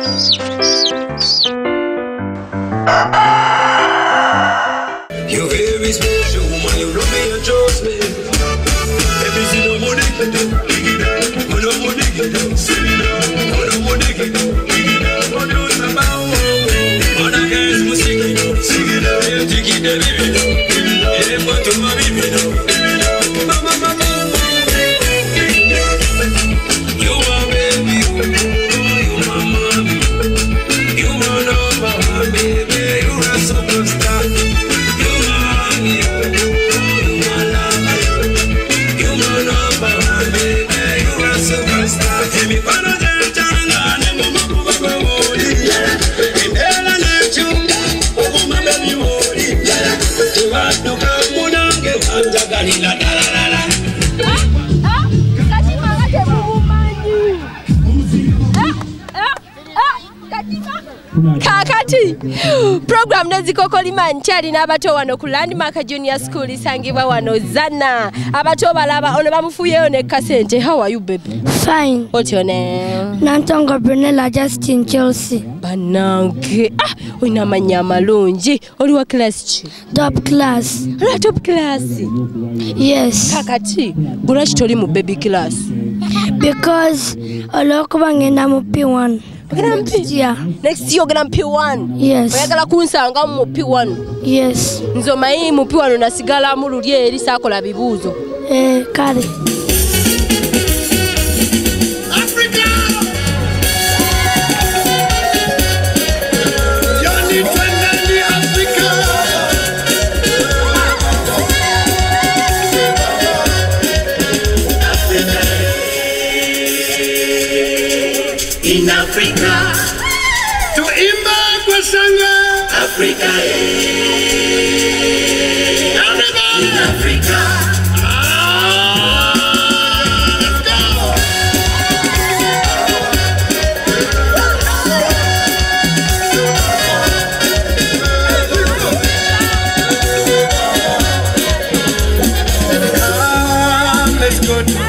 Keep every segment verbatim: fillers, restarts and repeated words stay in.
You're very special, woman, you love me and trust me. Every single money get up, dig it up. When I'm money get up, sell it up. When I'm money get up, dig it up. What do you about? When I hear you sing it, sing it up. You dig it up, baby, now. You never want to marry me now. Kakati program NEEZIKOOKOLIMA nchali n'abato wano ku Landmark Junior School isangibwa wano Zana. Abato balaba ono bamufuyeyo ne kasente. How are you, baby? Fine. What's your name? Nantongo Brunella Justin Chelsea. Banange. Ah, oina manya malungi. Oli wa class chi? Top class. Ola top class? Yes. Kakati, gulashi toli mu baby class. Because olokuba ngenda mu P one. Next year. Next year, gonna P one. Yes. We're gonna kunsanga mu P one. Yes. Nzoma iyi mu P one na sigala mu lulye eri sakola bibuzo. Eh, kale. In Africa, to Imba Sanga, Africa, eh. Everybody in Africa. Ah, let's go. Ah, let's go to Africa. To Africa. Ah, let's go.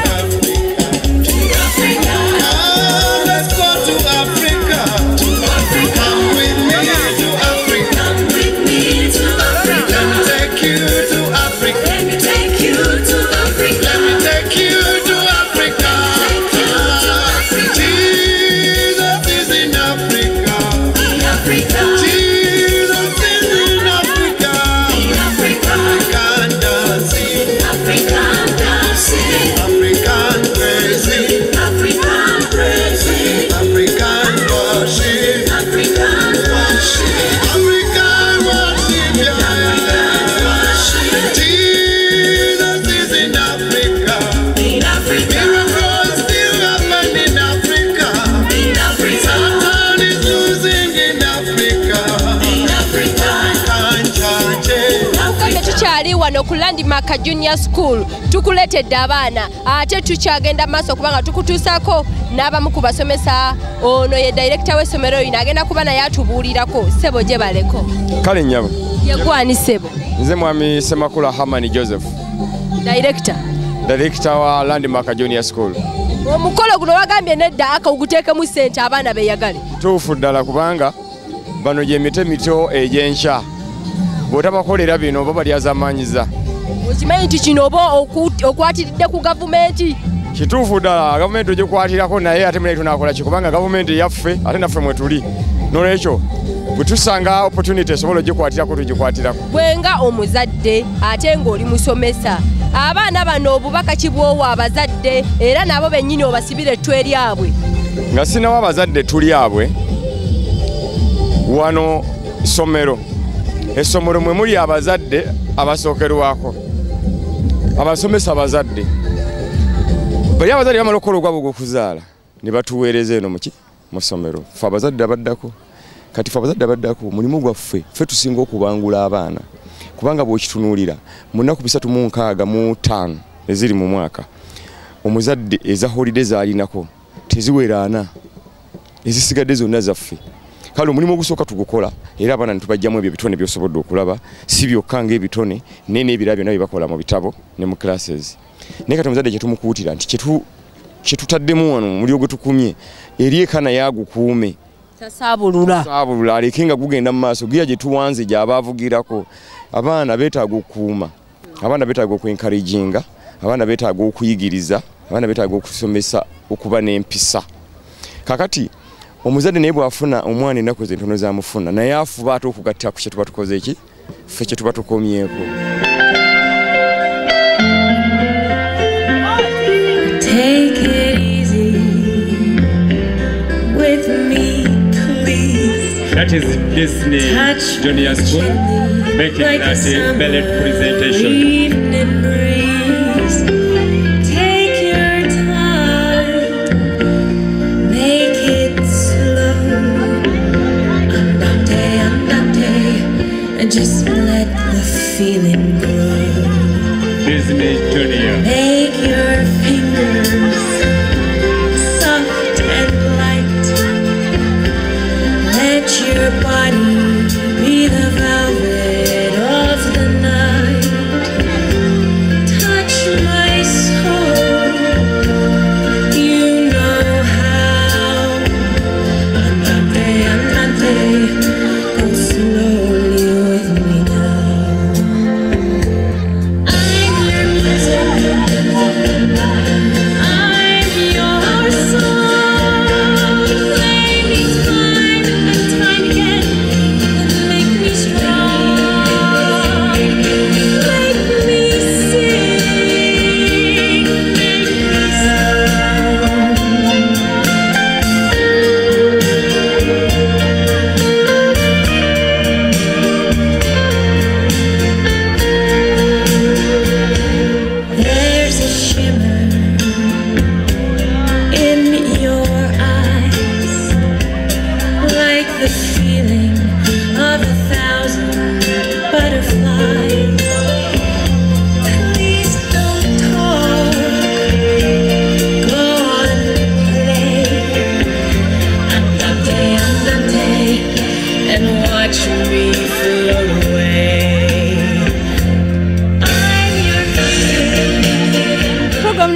Wano ku Landmark Junior School tukuletedde abaana ate tukyagenda maaso kubanga tukutuusaako n'abamu ku basomesa. Ono ye director w'essomero lino agenda kuba naye atubuulirako. Ssebo gye baleko. Kale nnyabo. Yegwani ssebo? Nze mwami Semakula Hamani Joseph. Director? Director wa Landmark Junior School. Omukolo guno wagambye nedda akawuguteekemu ssente abaana beeyagale. Tuufu ddala kubanga bano gy'emite mito egy'enkya. Bw'otabakolera bino baba lyazamanyiza. Okimanyi nti kino oba okwatiridde ku gavumenti? Kituufu ddala gavumenti ogikwatirako naye ate mulayi tunaakola ki kubanga gavumenti yaffe ate naffe mwe tuli. N'olwekyo bwe tusanga opportunity esobola ogikwatirako tugikwatirako. Bwenga omuzadde ate ng'oli musomesa. Abaana bano obubaka kibwowa abazadde era nabo bennyini obasibire ettwe eryabwe. Nga sinawo abazadde tuli abwe wano somero. Essomero mwe muli abazadde abasookerwako abasomesa abazadde bali abazadde bamala okukola ogwabo gw'okuzaala ne batuweereza eno muki mu ssomero ffe abazadde abaddako kati ffe abazadde abaddako mulimu gwaffe ffe tusinga okubangula abaana kubanga bw'okitunuulira mu nnaku bisatu mu nkaaga mu ttaano eziri mu mwaka omuzadde eza holiday z'alinako teziwera ana ezisigadde zonna zaffe. Kale omulimu ogusooka tugukola era abaana netubajjamu ebyo ebitone byosobodde okulaba si byokka ng'ebitone naye n'ebirala byonna bye bakola mu bitabo ne mu classes. Naye kati omuzadde kye tumukuutira nti kye tutaddemu wano omuli ogwetukumye eri ekana yaagukuume tasabulula sabulula alekenga kugenda mu maaso giya gye tuwanze gya abavugirako abana betaaga okuuma abana betaaga okwencouraging abana betaaga okuyigiriza abana betaaga okusomesa okuba n'empisa kakati omuzadde naye bwafuna omwana ennaku entono z'amufuna naye afuba ate okugattira ku kye tuba tukoze eki ffe kye tuba tukomyeko That is Disney Junior School making like that a ballet presentation. Take your time, make it slow. Andante, andante, and just let the feeling grow. Disney Junior. Make your fingers. Your body be the velvet of the night. Touch my soul, you know how. Andante, andante, go slowly with me now. I'm your music, I'm your soul. Ladies,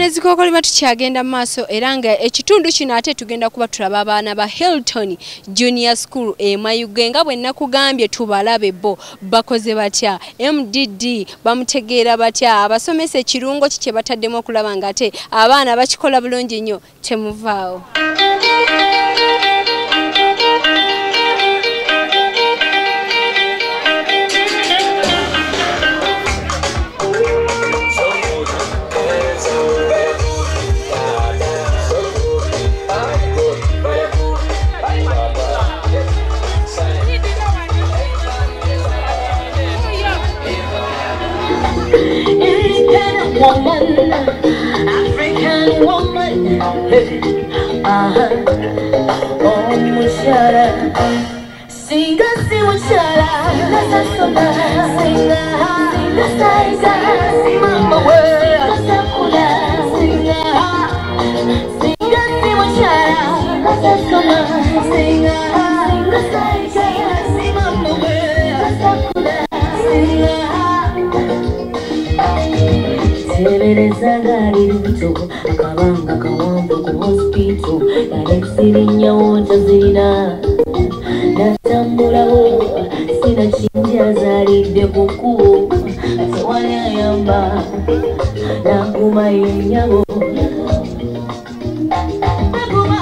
NEEZIKOOKOLIMA tukyagenda maaso era nga ekitundu kino ate tugenda kuba tulaba abaana ba Hilton Junior School e Mayuge nga bwe nakugambye tubalabe bo bakoze batya M D D bamutegeera batya abasomesa ekirungo kye bataddemu okulaba nga ate abaana bakikola bulungi nnyo temuvaawo. Woman, African woman, uh-huh. Oh, Mushara, sing a sing Mushara, sing a sing a sing mama world, sing a sing a sing Mushara, sing a sing a sing mama world, sing a. Nereza garito, akabanga kawamba ku hospital, nalexirinya wota zina. Natambula woyo, sina chinja zalide kukuo, atewale ayamba, nakuma yinyago. Nakuma,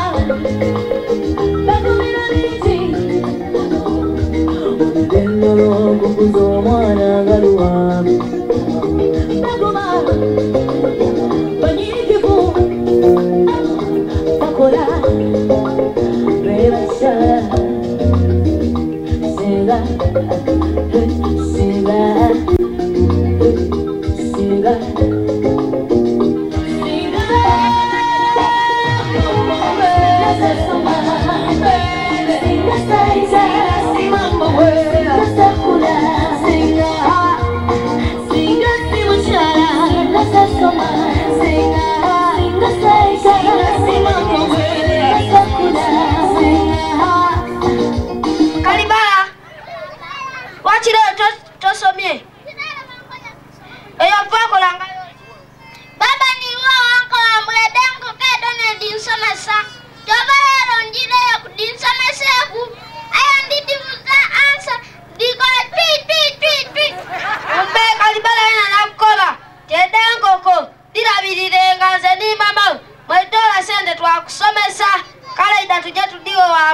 nakuma naliti, udendo logo kuzomo anagaluwa. Sing, sing, sing.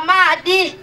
Hamadi.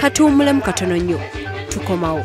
Katumule mkatono nyo, tukomao.